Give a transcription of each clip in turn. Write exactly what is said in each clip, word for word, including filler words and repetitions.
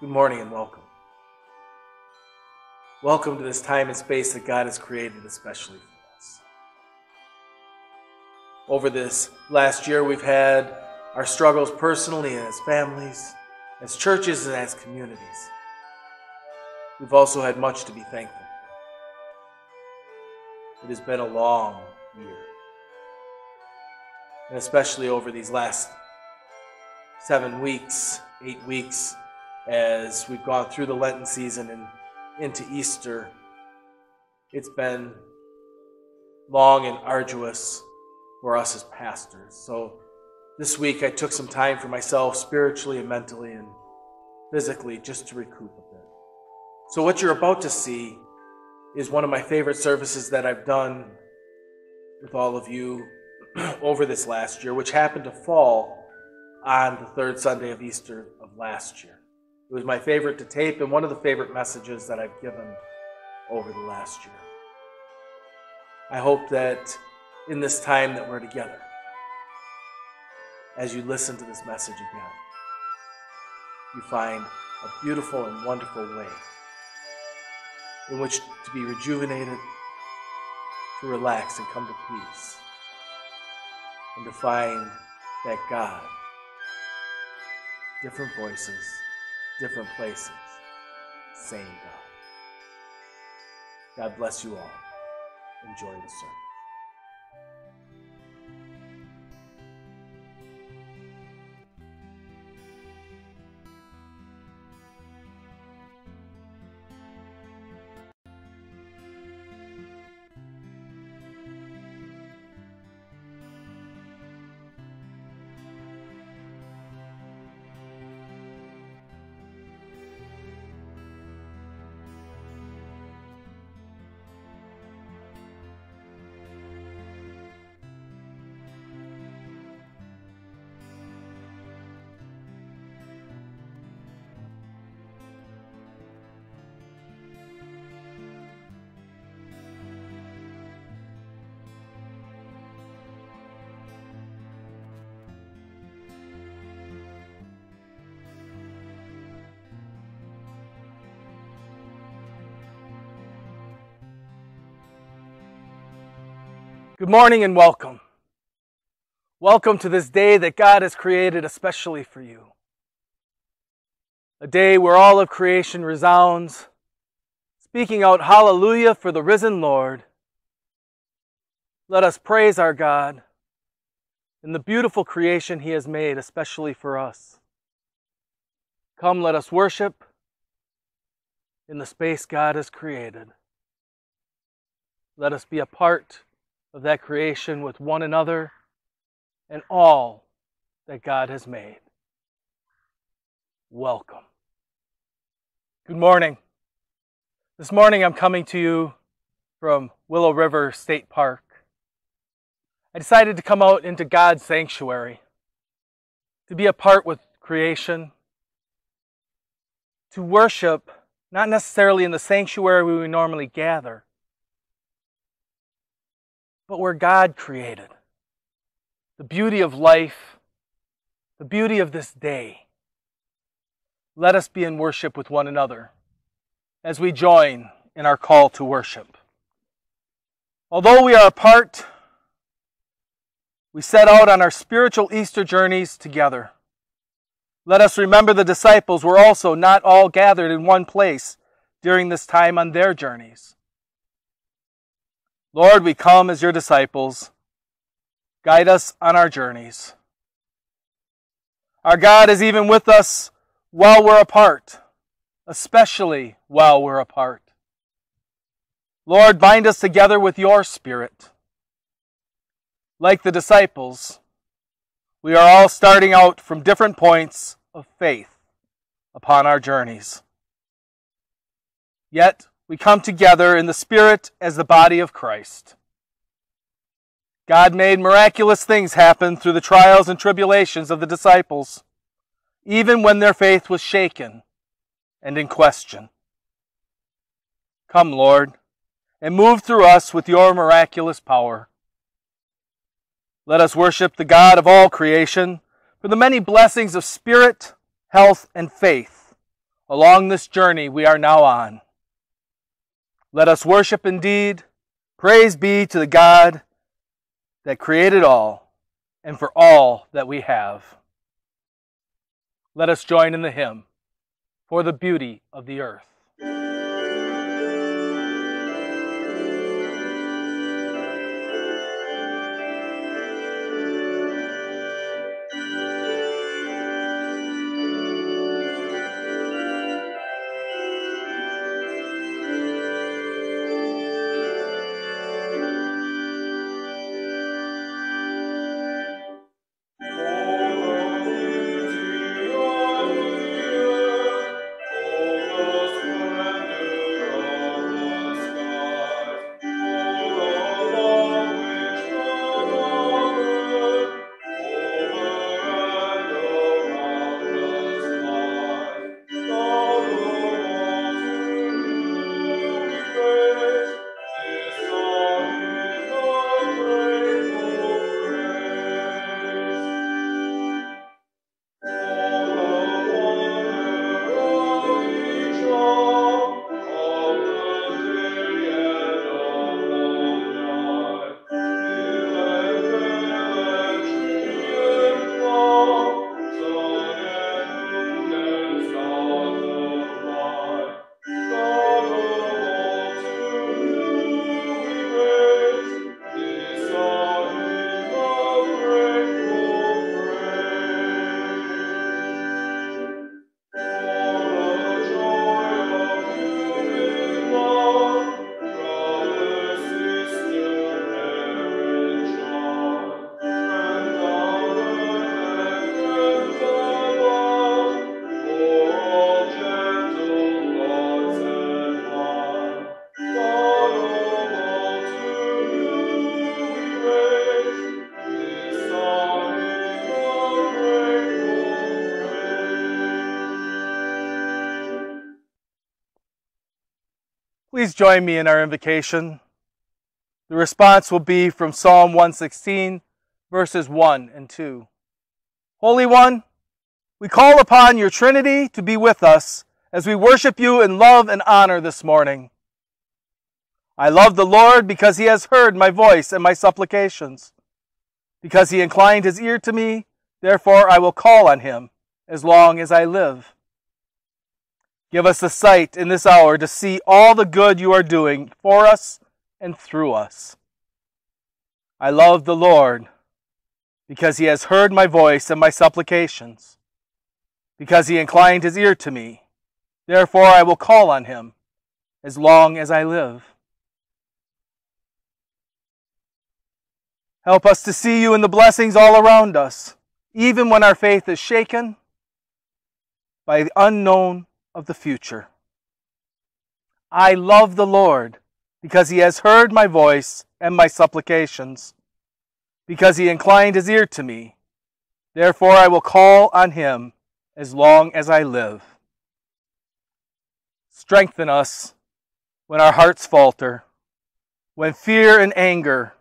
Good morning and welcome. Welcome to this time and space that God has created especially for us. Over this last year, we've had our struggles personally and as families, as churches and as communities. We've also had much to be thankful for. It has been a long year. And especially over these last seven weeks, eight weeks, as we've gone through the Lenten season and into Easter, it's been long and arduous for us as pastors. So this week I took some time for myself spiritually and mentally and physically just to recoup a bit. So what you're about to see is one of my favorite services that I've done with all of you over this last year, which happened to fall on the third Sunday of Easter of last year. It was my favorite to tape and one of the favorite messages that I've given over the last year. I hope that in this time that we're together, as you listen to this message again, you find a beautiful and wonderful way in which to be rejuvenated, to relax and come to peace, and to find that God, different voices, different places, same God. God bless you all. Enjoy the sermon. Good morning and welcome. Welcome to this day that God has created especially for you. A day where all of creation resounds, speaking out hallelujah for the risen Lord. Let us praise our God and the beautiful creation He has made especially for us. Come, let us worship in the space God has created. Let us be a part of that creation with one another and all that God has made. Welcome. Good morning. This morning I'm coming to you from Willow River State Park. I decided to come out into God's sanctuary, to be a part with creation, to worship, not necessarily in the sanctuary where we normally gather, but where God created. The beauty of life, the beauty of this day. Let us be in worship with one another as we join in our call to worship. Although we are apart, we set out on our spiritual Easter journeys together. Let us remember the disciples were also not all gathered in one place during this time on their journeys. Lord, we come as your disciples. Guide us on our journeys. Our God is even with us while we're apart, especially while we're apart. Lord, bind us together with your Spirit. Like the disciples, we are all starting out from different points of faith upon our journeys. Yet, we come together in the Spirit as the body of Christ. God made miraculous things happen through the trials and tribulations of the disciples, even when their faith was shaken and in question. Come, Lord, and move through us with your miraculous power. Let us worship the God of all creation for the many blessings of spirit, health, and faith along this journey we are now on. Let us worship indeed. Praise be to the God that created all and for all that we have. Let us join in the hymn for the beauty of the earth. Please join me in our invocation. The response will be from Psalm one sixteen, verses one and two. Holy One, we call upon your Trinity to be with us as we worship you in love and honor this morning. I love the Lord because he has heard my voice and my supplications. Because he inclined his ear to me, therefore I will call on him as long as I live. Give us the sight in this hour to see all the good you are doing for us and through us. I love the Lord because he has heard my voice and my supplications, because he inclined his ear to me. Therefore, I will call on him as long as I live. Help us to see you in the blessings all around us, even when our faith is shaken by the unknown of the future. I love the Lord because he has heard my voice and my supplications, because he inclined his ear to me. Therefore, I will call on him as long as I live. Strengthen us when our hearts falter, when fear and anger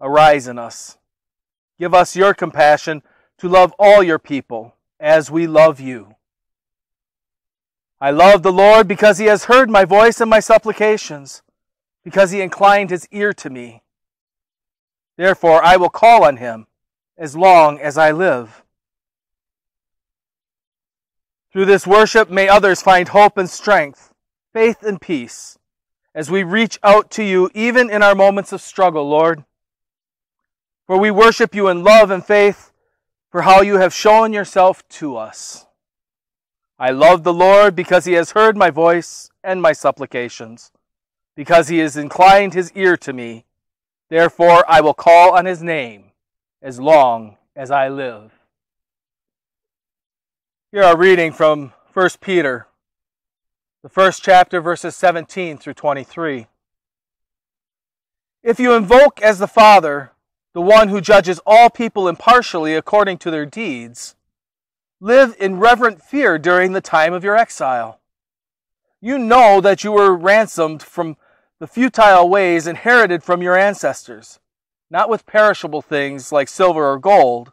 arise in us. Give us your compassion to love all your people as we love you. I love the Lord because he has heard my voice and my supplications, because he inclined his ear to me. Therefore, I will call on him as long as I live. Through this worship, may others find hope and strength, faith and peace, as we reach out to you even in our moments of struggle, Lord. For we worship you in love and faith for how you have shown yourself to us. I love the Lord because he has heard my voice and my supplications, because he has inclined his ear to me. Therefore, I will call on his name as long as I live. Here our reading from First Peter, the first chapter, verses seventeen through twenty-three. If you invoke as the Father, the one who judges all people impartially according to their deeds, live in reverent fear during the time of your exile. You know that you were ransomed from the futile ways inherited from your ancestors, not with perishable things like silver or gold,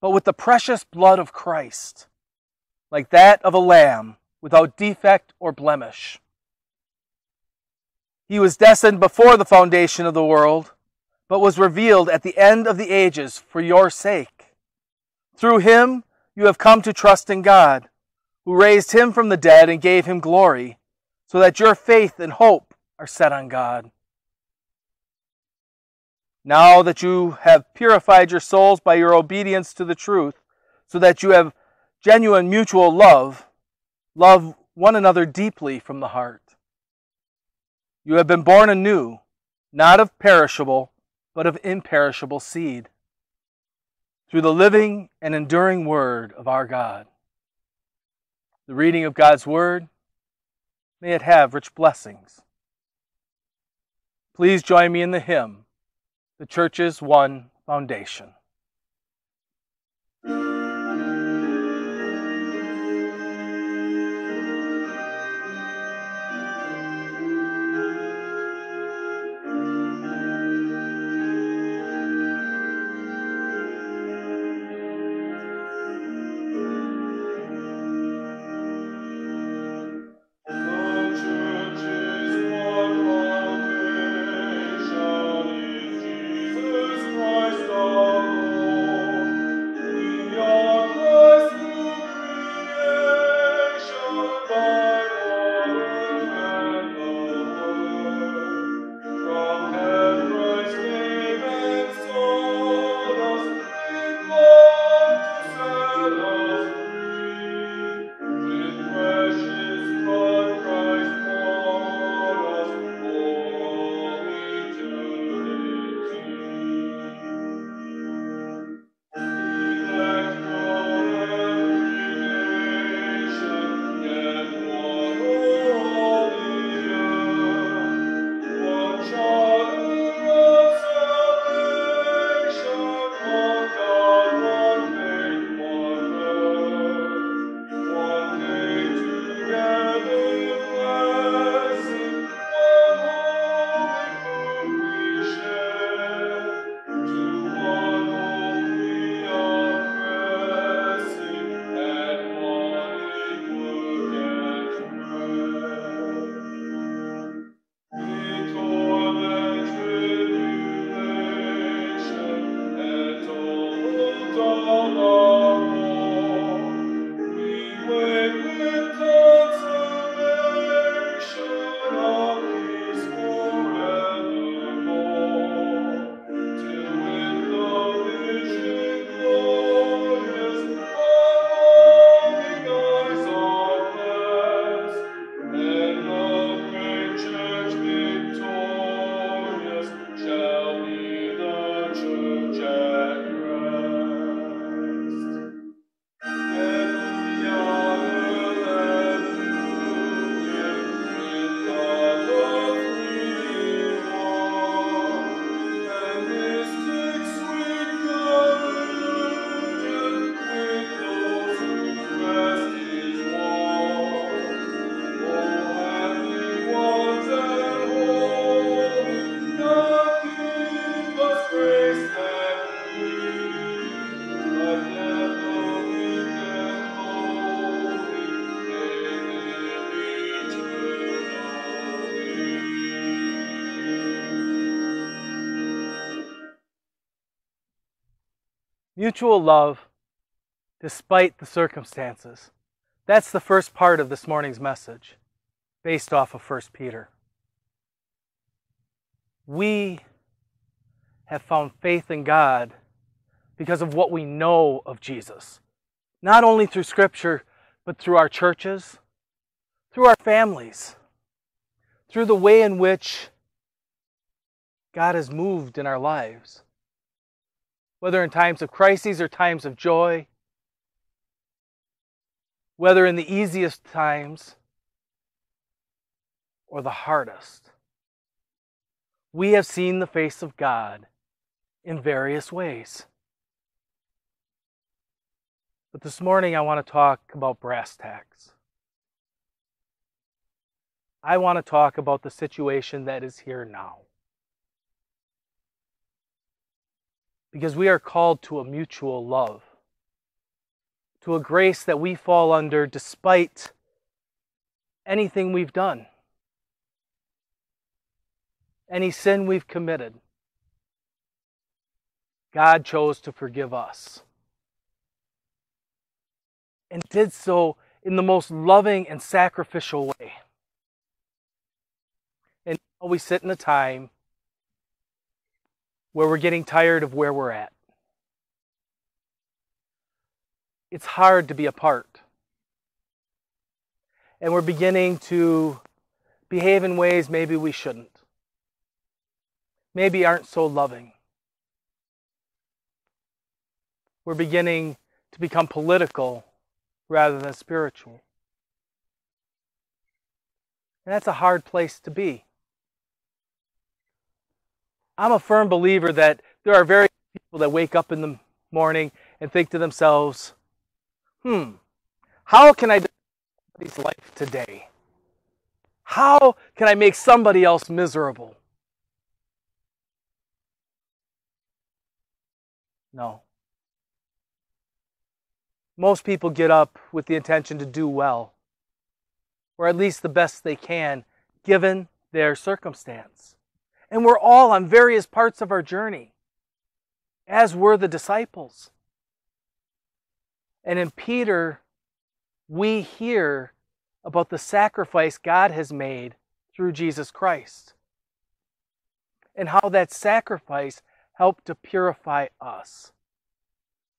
but with the precious blood of Christ, like that of a lamb without defect or blemish. He was destined before the foundation of the world, but was revealed at the end of the ages for your sake. Through him you have come to trust in God, who raised him from the dead and gave him glory, so that your faith and hope are set on God. Now that you have purified your souls by your obedience to the truth, so that you have genuine mutual love, love one another deeply from the heart. You have been born anew, not of perishable, but of imperishable seed, through the living and enduring word of our God. The reading of God's word, may it have rich blessings. Please join me in the hymn, The Church's One Foundation. Mutual love, despite the circumstances. That's the first part of this morning's message, based off of First Peter. We have found faith in God because of what we know of Jesus, not only through Scripture, but through our churches, through our families, through the way in which God has moved in our lives. Whether in times of crises or times of joy, whether in the easiest times or the hardest, we have seen the face of God in various ways. But this morning I want to talk about brass tacks. I want to talk about the situation that is here now. Because we are called to a mutual love, to a grace that we fall under despite anything we've done, any sin we've committed. God chose to forgive us and did so in the most loving and sacrificial way. And now we sit in a time where we're getting tired of where we're at. It's hard to be apart. And we're beginning to behave in ways maybe we shouldn't. Maybe aren't so loving. We're beginning to become political rather than spiritual. And that's a hard place to be. I'm a firm believer that there are very few people that wake up in the morning and think to themselves, hmm, how can I do somebody's life today? How can I make somebody else miserable? No. Most people get up with the intention to do well, or at least the best they can, given their circumstance. And we're all on various parts of our journey, as were the disciples. And in Peter, we hear about the sacrifice God has made through Jesus Christ, and how that sacrifice helped to purify us.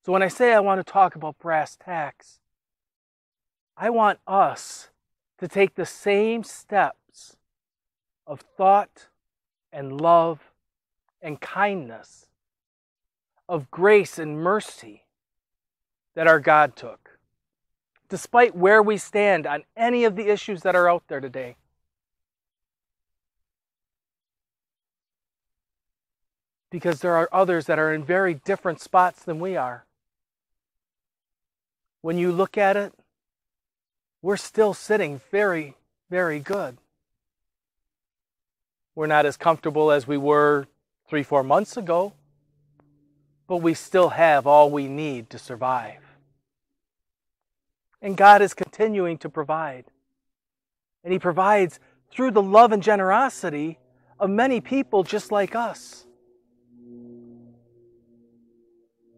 So when I say I want to talk about brass tacks, I want us to take the same steps of thought and love and kindness, of grace and mercy that our God took, despite where we stand on any of the issues that are out there today. Because there are others that are in very different spots than we are. When you look at it, we're still sitting very, very good. We're not as comfortable as we were three, four months ago, but we still have all we need to survive. And God is continuing to provide. And He provides through the love and generosity of many people just like us.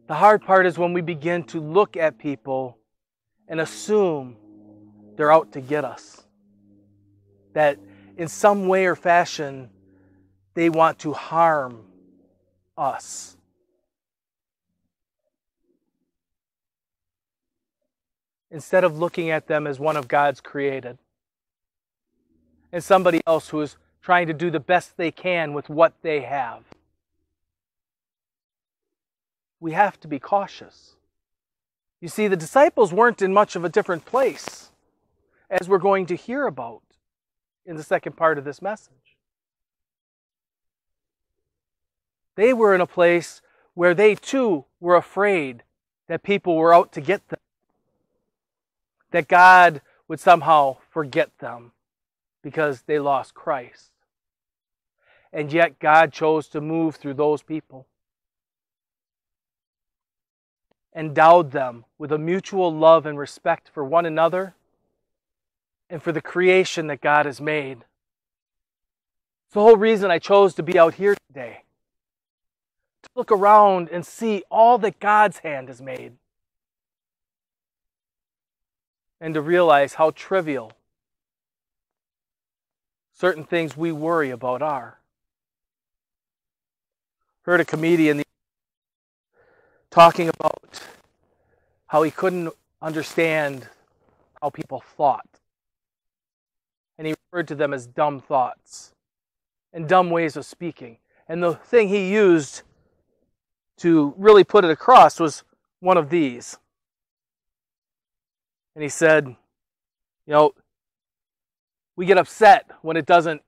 The hard part is when we begin to look at people and assume they're out to get us. That in some way or fashion, they want to harm us. Instead of looking at them as one of God's created, and somebody else who is trying to do the best they can with what they have. We have to be cautious. You see, the disciples weren't in much of a different place, as we're going to hear about in the second part of this message. They were in a place where they too were afraid that people were out to get them, that God would somehow forget them because they lost Christ. And yet God chose to move through those people, endowed them with a mutual love and respect for one another and for the creation that God has made. It's the whole reason I chose to be out here today, to look around and see all that God's hand has made, and to realize how trivial certain things we worry about are. Heard a comedian talking about how he couldn't understand how people thought. And he referred to them as dumb thoughts and dumb ways of speaking. And the thing he used to really put it across was one of these. And he said, you know, we get upset when it doesn't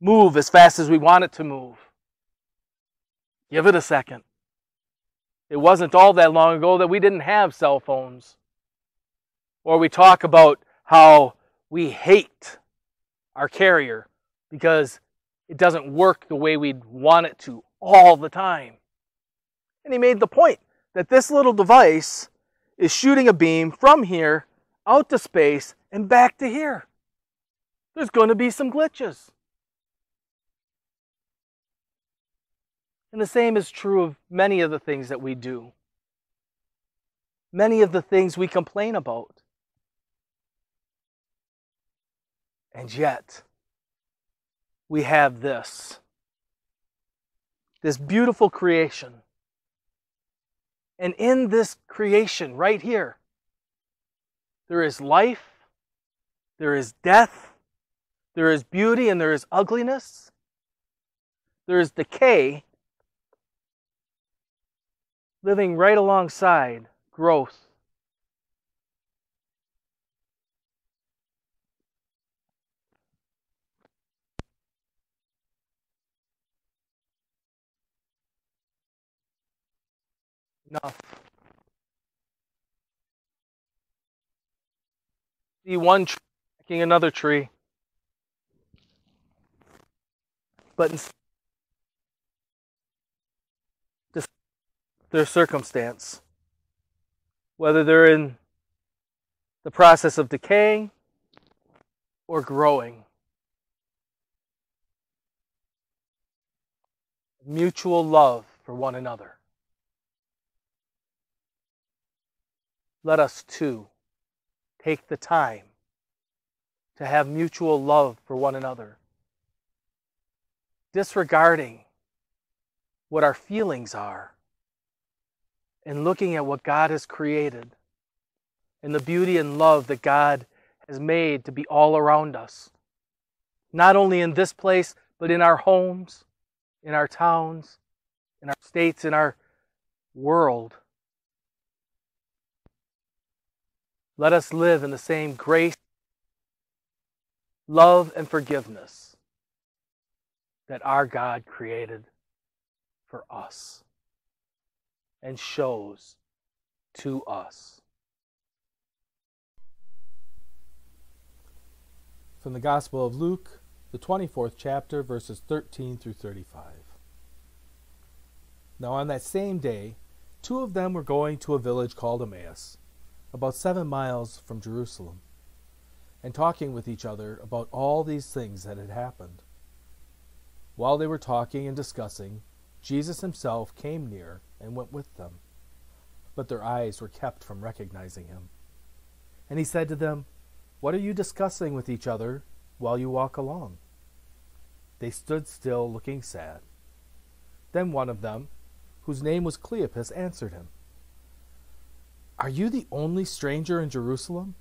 move as fast as we want it to move. Give it a second. It wasn't all that long ago that we didn't have cell phones. Or we talk about how we hate our carrier because it doesn't work the way we'd want it to all the time. And he made the point that this little device is shooting a beam from here out to space and back to here. There's going to be some glitches. And the same is true of many of the things that we do. Many of the things we complain about. And yet, we have this. This beautiful creation. And in this creation, right here, there is life, there is death, there is beauty, and there is ugliness. There is decay living right alongside growth. Enough. See one tree making another tree. But instead, their circumstance, whether they're in the process of decaying or growing. Mutual love for one another. Let us too take the time to have mutual love for one another, disregarding what our feelings are and looking at what God has created and the beauty and love that God has made to be all around us, not only in this place, but in our homes, in our towns, in our states, in our world. Let us live in the same grace, love, and forgiveness that our God created for us and shows to us. From the Gospel of Luke, the twenty-fourth chapter, verses thirteen through thirty-five. Now on that same day, two of them were going to a village called Emmaus, about seven miles from Jerusalem, and talking with each other about all these things that had happened. While they were talking and discussing, Jesus himself came near and went with them, but their eyes were kept from recognizing him. And he said to them, "What are you discussing with each other while you walk along?" They stood still, looking sad. Then one of them, whose name was Cleopas, answered him, "Are you the only stranger in Jerusalem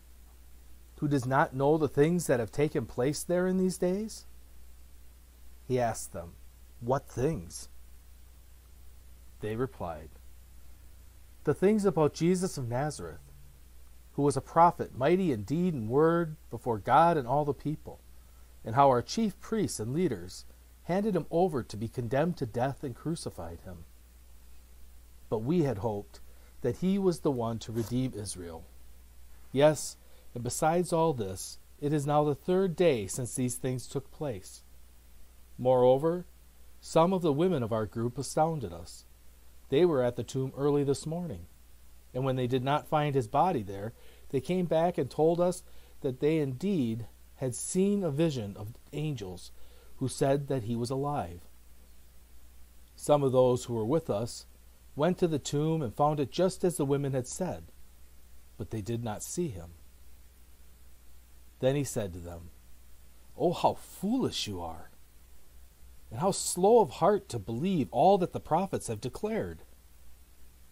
who does not know the things that have taken place there in these days?" He asked them, "What things?" They replied, "The things about Jesus of Nazareth, who was a prophet, mighty in deed and word before God and all the people, and how our chief priests and leaders handed him over to be condemned to death and crucified him. But we had hoped that he was the one to redeem Israel. Yes, and besides all this, it is now the third day since these things took place. Moreover, some of the women of our group astounded us. They were at the tomb early this morning, and when they did not find his body there, they came back and told us that they indeed had seen a vision of angels who said that he was alive. Some of those who were with us went to the tomb and found it just as the women had said, but they did not see him." Then he said to them, "Oh, how foolish you are, and how slow of heart to believe all that the prophets have declared.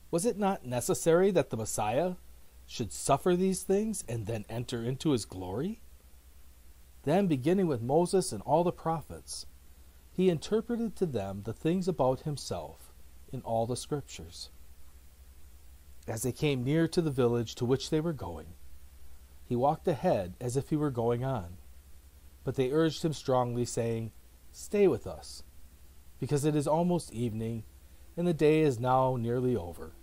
Was it not necessary that the Messiah should suffer these things and then enter into his glory? Then, beginning with Moses and all the prophets, he interpreted to them the things about himself in all the scriptures." As they came near to the village to which they were going, he walked ahead as if he were going on, but they urged him strongly, saying, "Stay with us, because it is almost evening, and the day is now nearly over."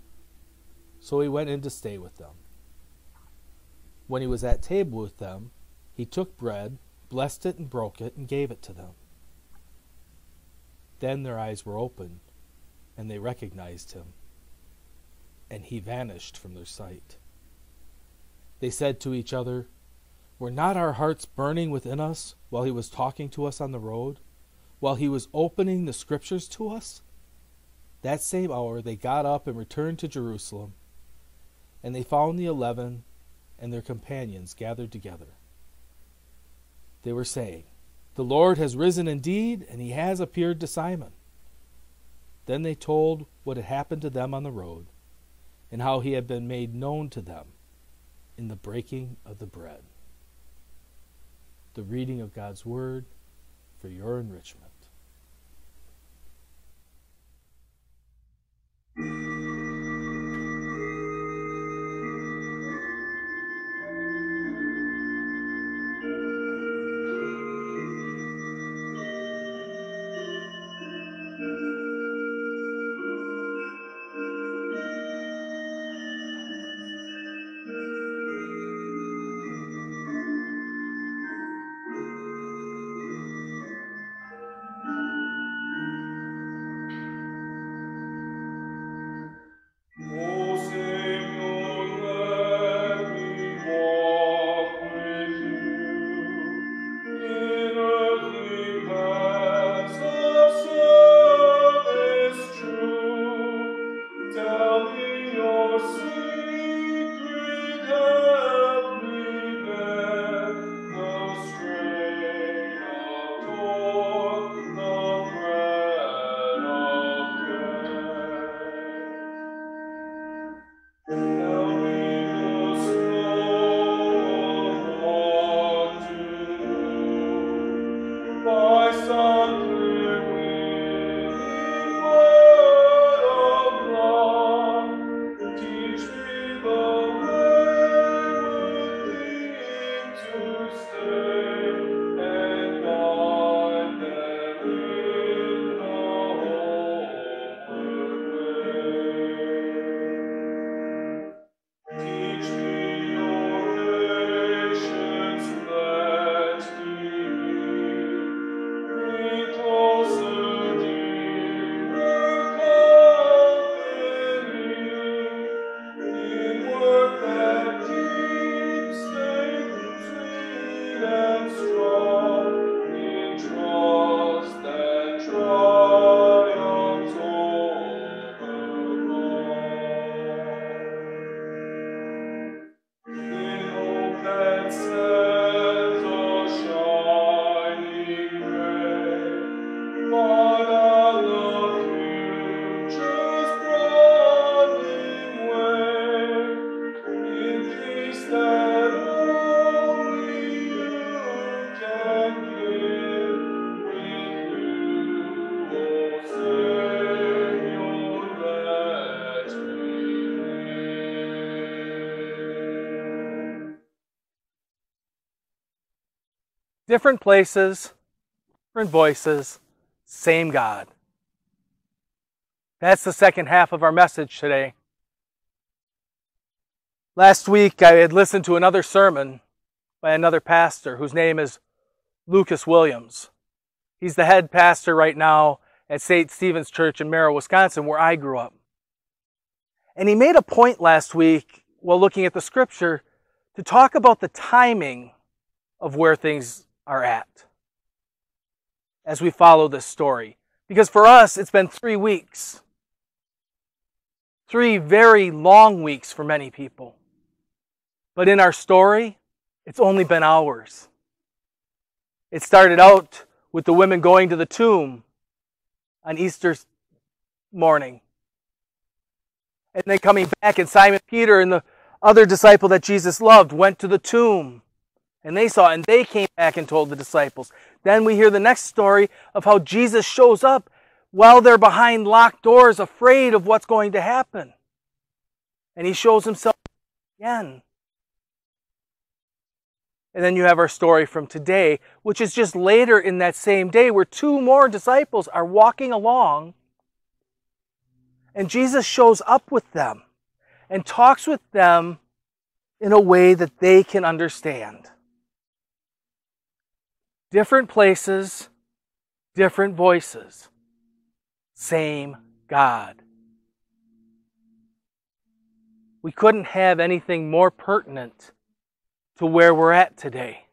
So he went in to stay with them. When he was at table with them, he took bread, blessed it, and broke it, and gave it to them. Then their eyes were opened, and they recognized him, and he vanished from their sight. They said to each other, Were not our hearts burning within us while he was talking to us on the road, while he was opening the scriptures to us? That same hour they got up and returned to Jerusalem, and they found the eleven and their companions gathered together. They were saying, "The Lord has risen indeed, and he has appeared to Simon." Then they told what had happened to them on the road, and how he had been made known to them in the breaking of the bread. The reading of God's word for your enrichment. Different places, different voices, same God. That's the second half of our message today. Last week I had listened to another sermon by another pastor whose name is Lucas Williams. He's the head pastor right now at Saint Stephen's Church in Merrill, Wisconsin, where I grew up. And he made a point last week while looking at the scripture to talk about the timing of where things are at as we follow this story. Because for us, it's been three weeks. Three very long weeks for many people. But in our story, it's only been hours. It started out with the women going to the tomb on Easter morning. And then coming back, and Simon Peter and the other disciple that Jesus loved went to the tomb. And they saw, and they came back and told the disciples. Then we hear the next story of how Jesus shows up while they're behind locked doors, afraid of what's going to happen. And he shows himself again. And then you have our story from today, which is just later in that same day, where two more disciples are walking along, and Jesus shows up with them and talks with them in a way that they can understand. Different places, different voices, same God. We couldn't have anything more pertinent to where we're at today.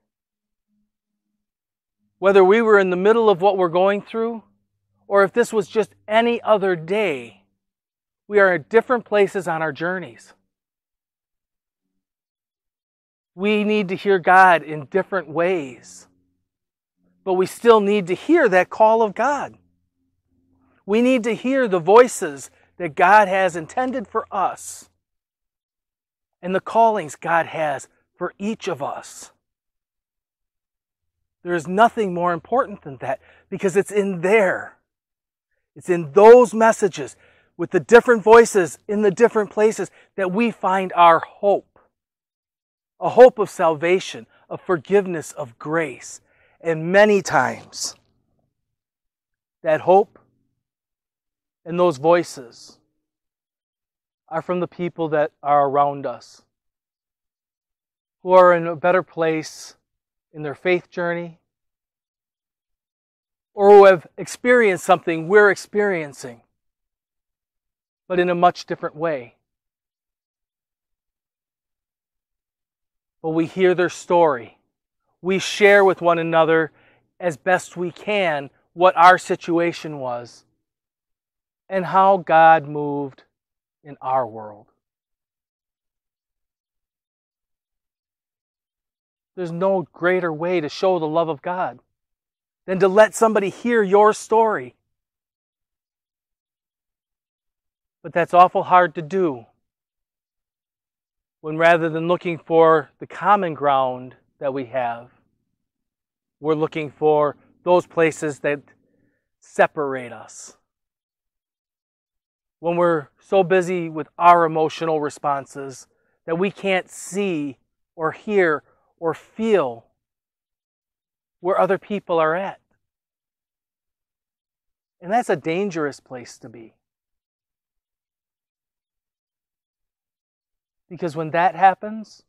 Whether we were in the middle of what we're going through, or if this was just any other day, we are at different places on our journeys. We need to hear God in different ways, but we still need to hear that call of God. We need to hear the voices that God has intended for us and the callings God has for each of us. There is nothing more important than that, because it's in there. It's in those messages with the different voices in the different places that we find our hope. A hope of salvation, of forgiveness, of grace. And many times, that hope and those voices are from the people that are around us, who are in a better place in their faith journey, or who have experienced something we're experiencing, but in a much different way. But we hear their story. We share with one another as best we can what our situation was and how God moved in our world. There's no greater way to show the love of God than to let somebody hear your story. But that's awful hard to do when, rather than looking for the common ground that we have, we're looking for those places that separate us. When we're so busy with our emotional responses that we can't see or hear or feel where other people are at. And that's a dangerous place to be. Because when that happens,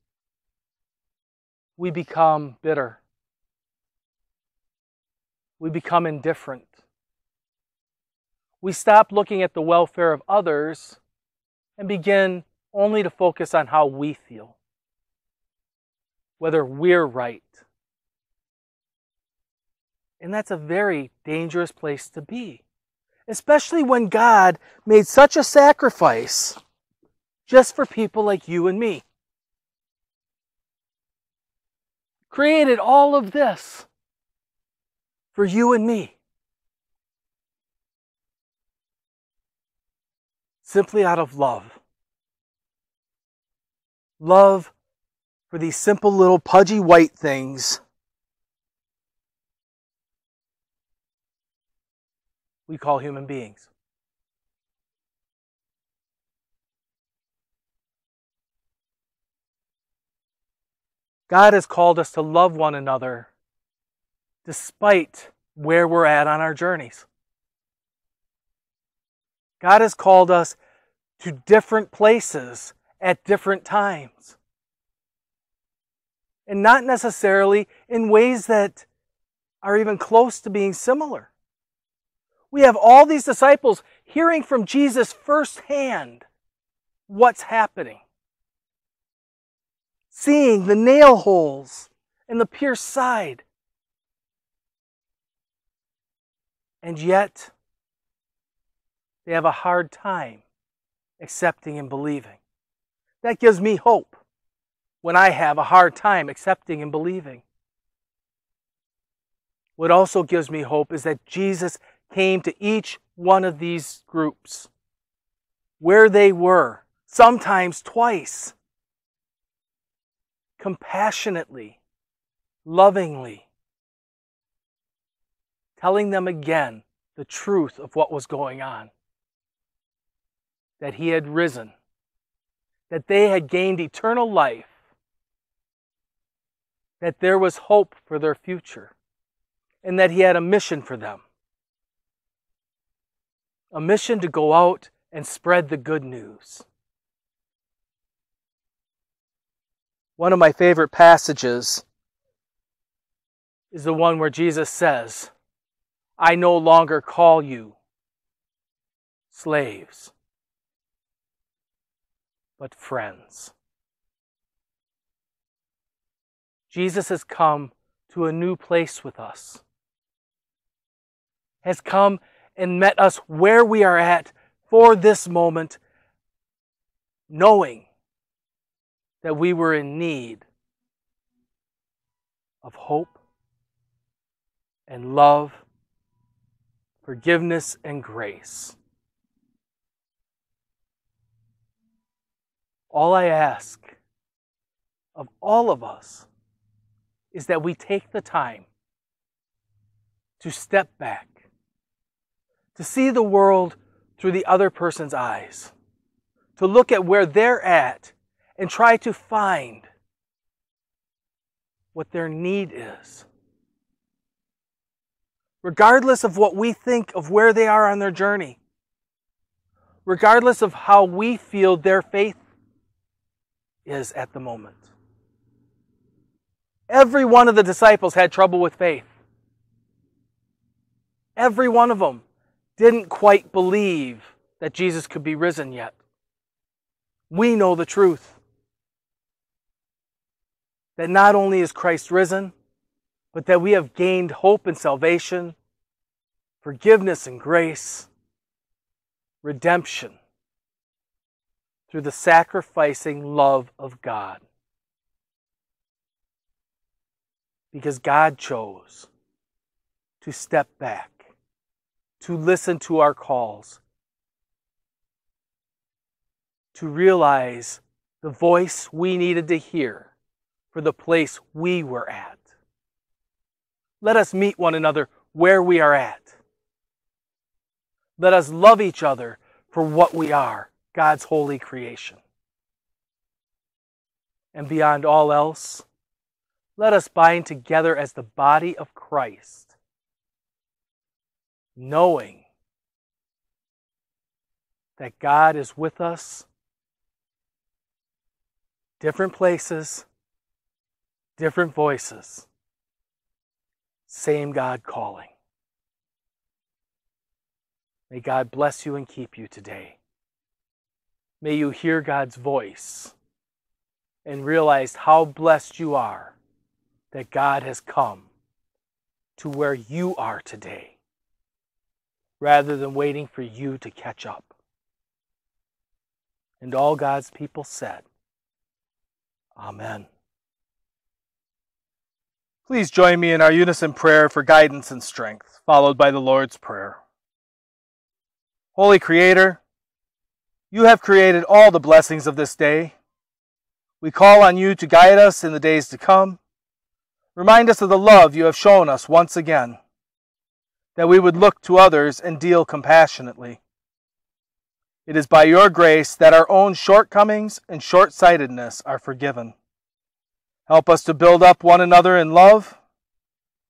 we become bitter. We become indifferent. We stop looking at the welfare of others and begin only to focus on how we feel, whether we're right. And that's a very dangerous place to be, especially when God made such a sacrifice just for people like you and me. Created all of this for you and me, simply out of love. Love for these simple little pudgy white things we call human beings. God has called us to love one another despite where we're at on our journeys. God has called us to different places at different times. And not necessarily in ways that are even close to being similar. We have all these disciples hearing from Jesus firsthand what's happening. Seeing the nail holes and the pierced side. And yet, they have a hard time accepting and believing. That gives me hope when I have a hard time accepting and believing. What also gives me hope is that Jesus came to each one of these groups where they were, sometimes twice, compassionately, lovingly, telling them again the truth of what was going on, that he had risen, that they had gained eternal life, that there was hope for their future, and that he had a mission for them. A mission to go out and spread the good news. One of my favorite passages is the one where Jesus says, "I no longer call you slaves, but friends." Jesus has come to a new place with us, has come and met us where we are at for this moment, knowing that we were in need of hope and love, forgiveness and grace. All I ask of all of us is that we take the time to step back, to see the world through the other person's eyes, to look at where they're at and try to find what their need is. Regardless of what we think of where they are on their journey, regardless of how we feel their faith is at the moment. Every one of the disciples had trouble with faith. Every one of them didn't quite believe that Jesus could be risen yet. We know the truth. That not only is Christ risen, but that we have gained hope and salvation, forgiveness and grace, redemption through the sacrificing love of God. Because God chose to step back, to listen to our calls, to realize the voice we needed to hear for the place we were at. Let us meet one another where we are at. Let us love each other for what we are, God's holy creation. And beyond all else, let us bind together as the body of Christ, knowing that God is with us, different places, different voices, same God calling. May God bless you and keep you today. May you hear God's voice and realize how blessed you are that God has come to where you are today, rather than waiting for you to catch up. And all God's people said, Amen. Please join me in our unison prayer for guidance and strength, followed by the Lord's Prayer. Holy Creator, you have created all the blessings of this day. We call on you to guide us in the days to come. Remind us of the love you have shown us once again, that we would look to others and deal compassionately. It is by your grace that our own shortcomings and short-sightedness are forgiven. Help us to build up one another in love,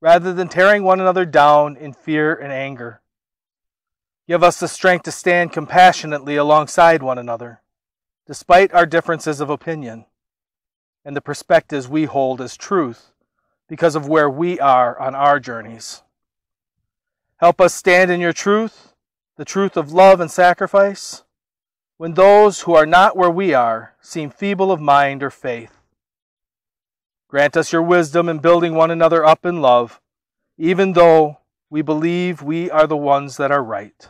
rather than tearing one another down in fear and anger. Give us the strength to stand compassionately alongside one another, despite our differences of opinion and the perspectives we hold as truth, because of where we are on our journeys. Help us stand in your truth, the truth of love and sacrifice, when those who are not where we are seem feeble of mind or faith. Grant us your wisdom in building one another up in love, even though we believe we are the ones that are right.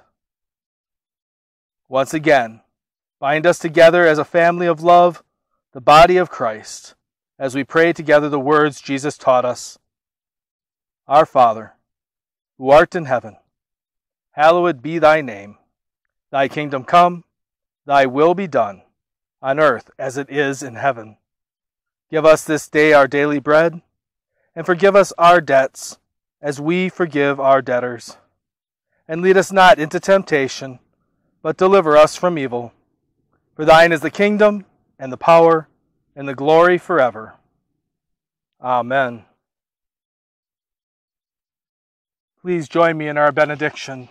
Once again, bind us together as a family of love, the body of Christ, as we pray together the words Jesus taught us. Our Father, who art in heaven, hallowed be thy name. Thy kingdom come, thy will be done, on earth as it is in heaven. Give us this day our daily bread, and forgive us our debts, as we forgive our debtors. And lead us not into temptation, but deliver us from evil. For thine is the kingdom, and the power, and the glory forever. Amen. Please join me in our benediction.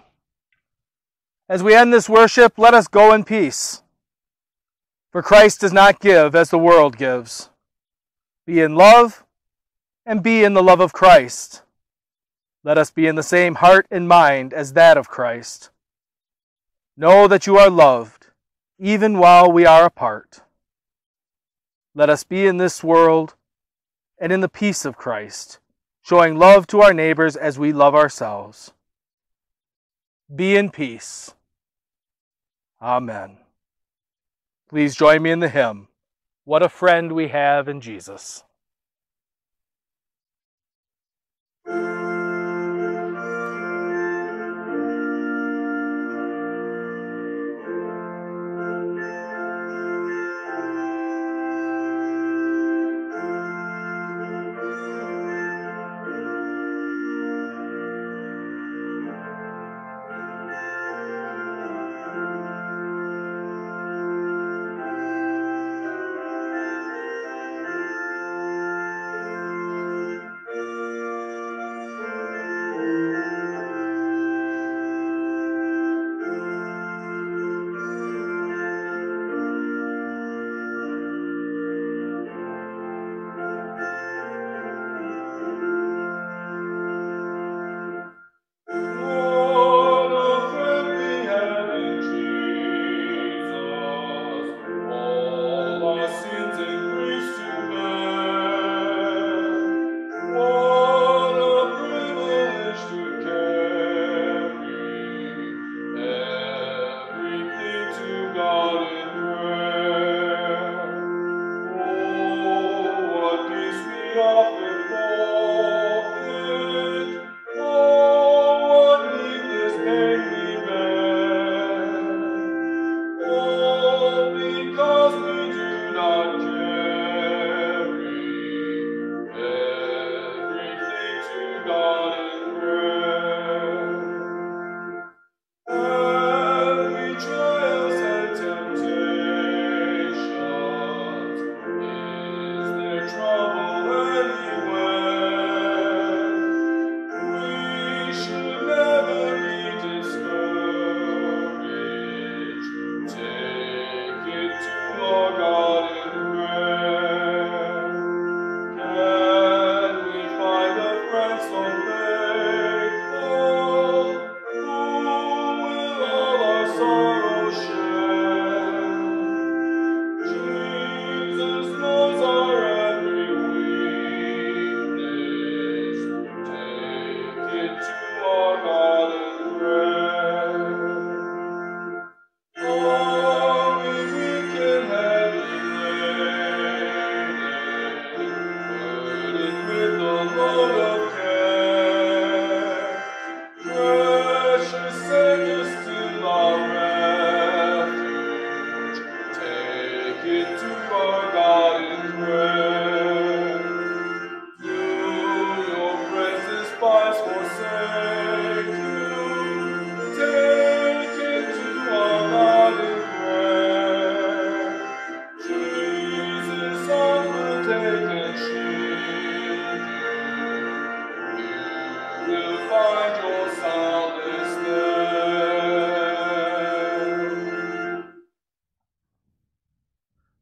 As we end this worship, let us go in peace. For Christ does not give as the world gives. Be in love, and be in the love of Christ. Let us be in the same heart and mind as that of Christ. Know that you are loved, even while we are apart. Let us be in this world and in the peace of Christ, showing love to our neighbors as we love ourselves. Be in peace. Amen. Please join me in the hymn, What a Friend We Have in Jesus.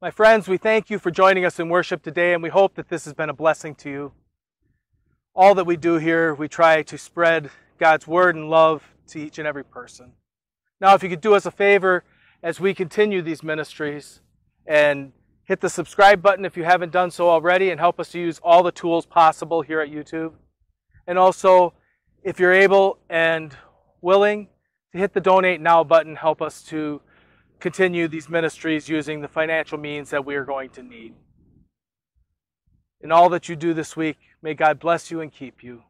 My friends, we thank you for joining us in worship today, and we hope that this has been a blessing to you. All that we do here, we try to spread God's word and love to each and every person. Now, if you could do us a favor as we continue these ministries, and hit the subscribe button if you haven't done so already, and help us to use all the tools possible here at YouTube. And also, if you're able and willing, to hit the Donate Now button, help us to continue these ministries using the financial means that we are going to need. In all that you do this week, may God bless you and keep you.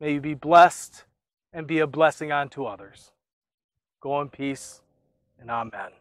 May you be blessed and be a blessing unto others. Go in peace, and amen.